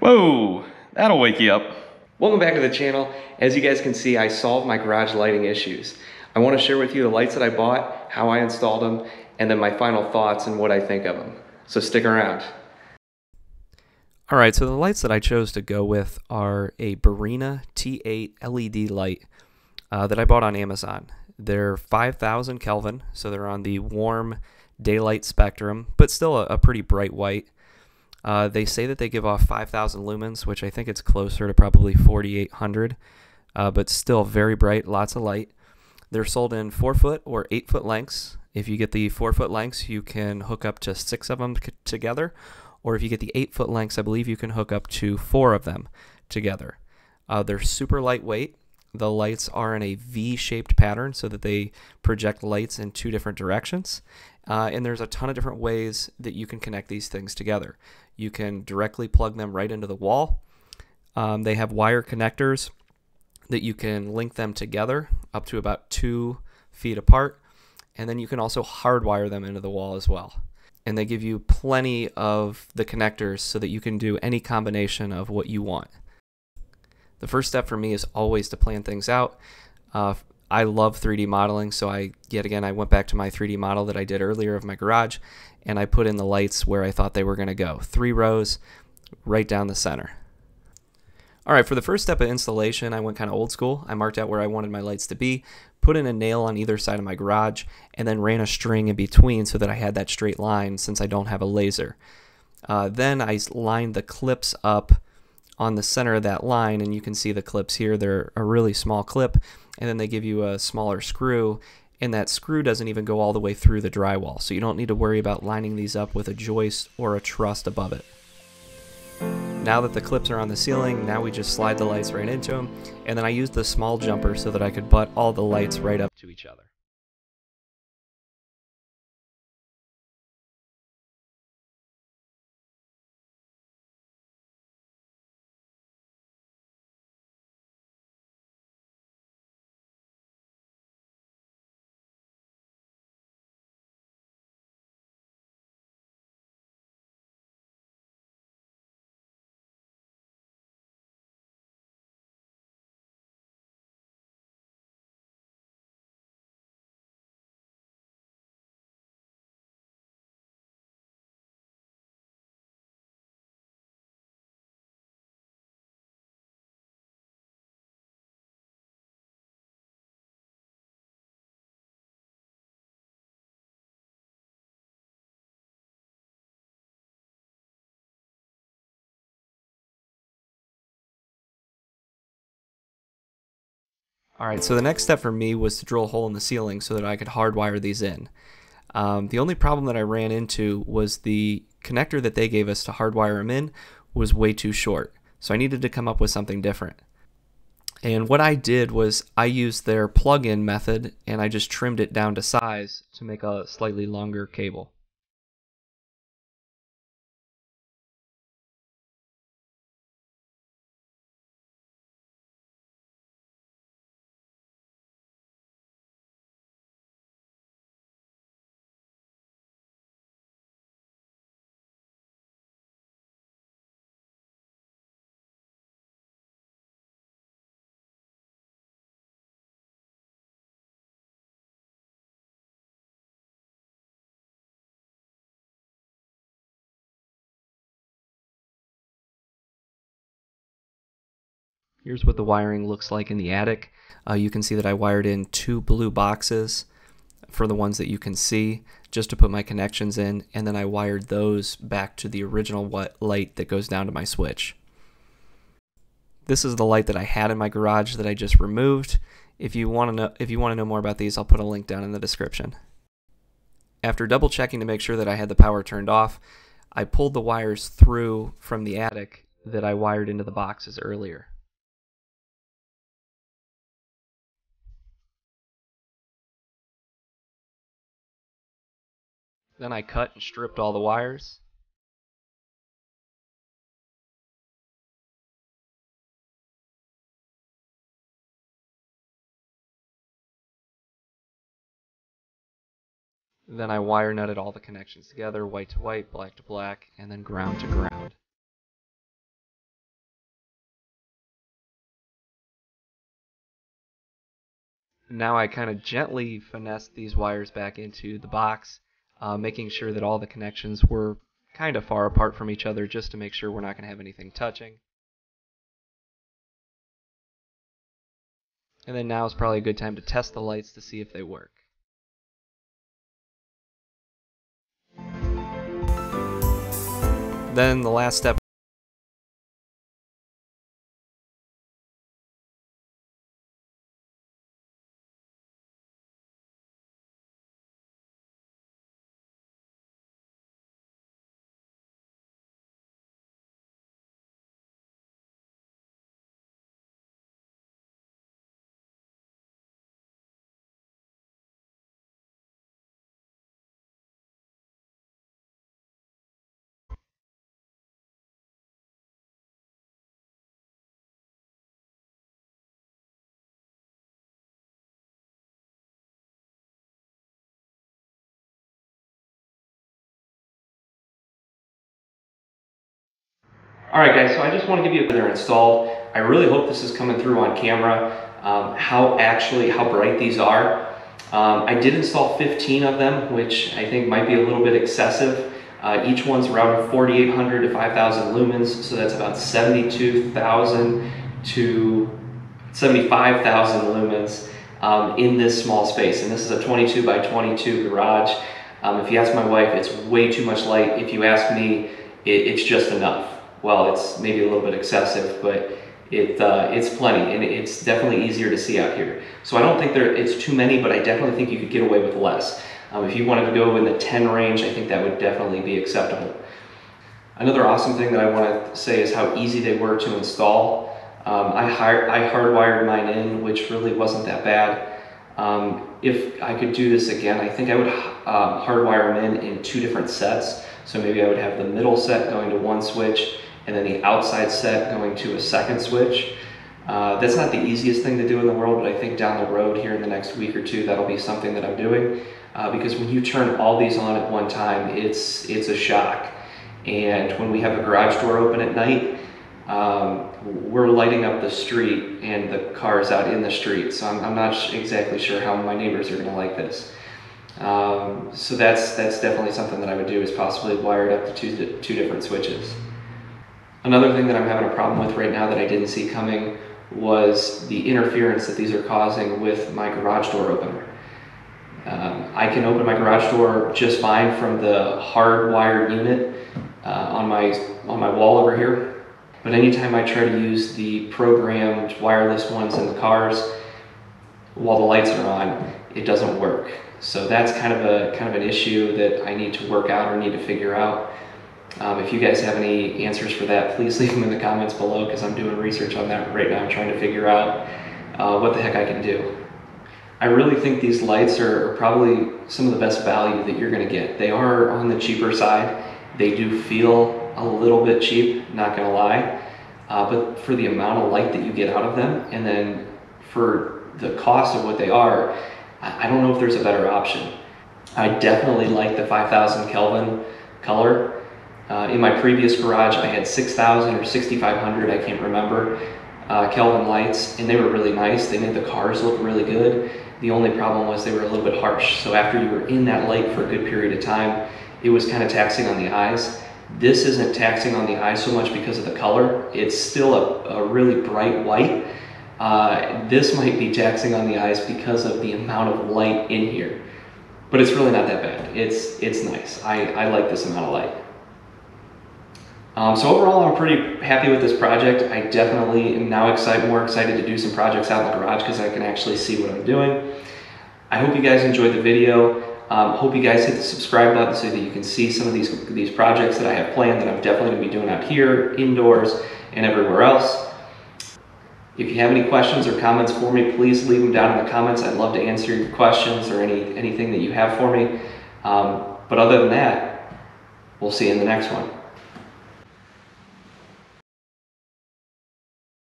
Whoa, that'll wake you up. Welcome back to the channel. As you guys can see, I solved my garage lighting issues. I want to share with you the lights that I bought, how I installed them, and then my final thoughts and what I think of them. So stick around. All right, so the lights that I chose to go with are a Barina T8 LED light that I bought on Amazon. They're 5,000 Kelvin, so they're on the warm daylight spectrum, but still a pretty bright white. They say that they give off 5,000 lumens, which I think it's closer to probably 4,800, but still very bright, lots of light. They're sold in 4-foot or 8-foot lengths. If you get the 4-foot lengths, you can hook up to 6 of them together, or if you get the 8-foot lengths, I believe you can hook up to 4 of them together. They're super lightweight. The lights are in a V-shaped pattern so that they project lights in 2 different directions. And there's a ton of different ways that you can connect these things together. You can directly plug them right into the wall. They have wire connectors that you can link them together up to about 2 feet apart. And then you can also hardwire them into the wall as well. And they give you plenty of the connectors so that you can do any combination of what you want. The first step for me is always to plan things out. I love 3D modeling, so yet again I went back to my 3D model that I did earlier of my garage, and I put in the lights where I thought they were going to go. 3 rows right down the center. All right, for the first step of installation, I went kind of old school. I marked out where I wanted my lights to be, put in a nail on either side of my garage, and then ran a string in between so that I had that straight line since I don't have a laser. Then I lined the clips up on the center of that line, and you can see the clips here. They're a really small clip, and then they give you a smaller screw, and that screw doesn't even go all the way through the drywall, so you don't need to worry about lining these up with a joist or a truss above it. Now that the clips are on the ceiling, now we just slide the lights right into them, and then I used the small jumper so that I could butt all the lights right up to each other. All right, so the next step for me was to drill a hole in the ceiling so that I could hardwire these in. The only problem that I ran into was the connector that they gave us to hardwire them in was way too short. So I needed to come up with something different. And what I did was I used their plug-in method, and I just trimmed it down to size to make a slightly longer cable. Here's what the wiring looks like in the attic. You can see that I wired in 2 blue boxes for the ones that you can see just to put my connections in, and then I wired those back to the original light that goes down to my switch. This is the light that I had in my garage that I just removed. If you want to know more about these, I'll put a link down in the description. After double checking to make sure that I had the power turned off, I pulled the wires through from the attic that I wired into the boxes earlier. Then I cut and stripped all the wires. Then I wire nutted all the connections together, white to white, black to black, and then ground to ground. now I kind of gently finessed these wires back into the box, making sure that all the connections were kind of far apart from each other, just to make sure we're not going to have anything touching. And then now is probably a good time to test the lights to see if they work. Then the last step . Alright guys, so I just want to give you a they're installed. I really hope this is coming through on camera, how bright these are. I did install 15 of them, which I think might be a little bit excessive. Each one's around 4,800 to 5,000 lumens, so that's about 72,000 to 75,000 lumens in this small space. And this is a 22 by 22 garage. If you ask my wife, it's way too much light. If you ask me, it's just enough. Well, it's maybe a little bit excessive, but it's plenty, and it's definitely easier to see out here. So I don't think it's too many, but I definitely think you could get away with less. If you wanted to go in the 10 range, I think that would definitely be acceptable. Another awesome thing that I want to say is how easy they were to install. I hardwired mine in, which really wasn't that bad. If I could do this again, I think I would hardwire them in two different sets. So maybe I would have the middle set going to one switch, and then the outside set going to a second switch. That's not the easiest thing to do in the world, but I think down the road here in the next week or two, that'll be something that I'm doing. Because when you turn all these on at one time, it's a shock. And when we have a garage door open at night, we're lighting up the street and the cars out in the street. So I'm not exactly sure how my neighbors are gonna like this. So that's definitely something that I would do, is possibly wire it up to two different switches. Another thing that I'm having a problem with right now that I didn't see coming was the interference that these are causing with my garage door opener. I can open my garage door just fine from the hardwired unit on my wall over here, but anytime I try to use the programmed wireless ones in the cars while the lights are on, it doesn't work. So that's kind of an issue that I need to work out or need to figure out. If you guys have any answers for that, please leave them in the comments below, because I'm doing research on that right now. I'm trying to figure out what the heck I can do. I really think these lights are probably some of the best value that you're going to get. They are on the cheaper side. They do feel a little bit cheap, not going to lie. But for the amount of light that you get out of them, and then for the cost of what they are, I don't know if there's a better option. I definitely like the 5,000 Kelvin color. In my previous garage, I had 6,000 or 6,500, I can't remember, Kelvin lights, and they were really nice. They made the cars look really good. The only problem was they were a little bit harsh. So after you were in that light for a good period of time, it was kind of taxing on the eyes. This isn't taxing on the eyes so much because of the color. It's still a really bright white. This might be taxing on the eyes because of the amount of light in here, but it's really not that bad. It's nice. I like this amount of light. So overall, I'm pretty happy with this project. I definitely am now more excited to do some projects out in the garage, because I can actually see what I'm doing. I hope you guys enjoyed the video. Hope you guys hit the subscribe button so that you can see some of these projects that I have planned, that I'm definitely going to be doing out here, indoors, and everywhere else. If you have any questions or comments for me, please leave them down in the comments. I'd love to answer your questions or anything that you have for me. But other than that, we'll see you in the next one.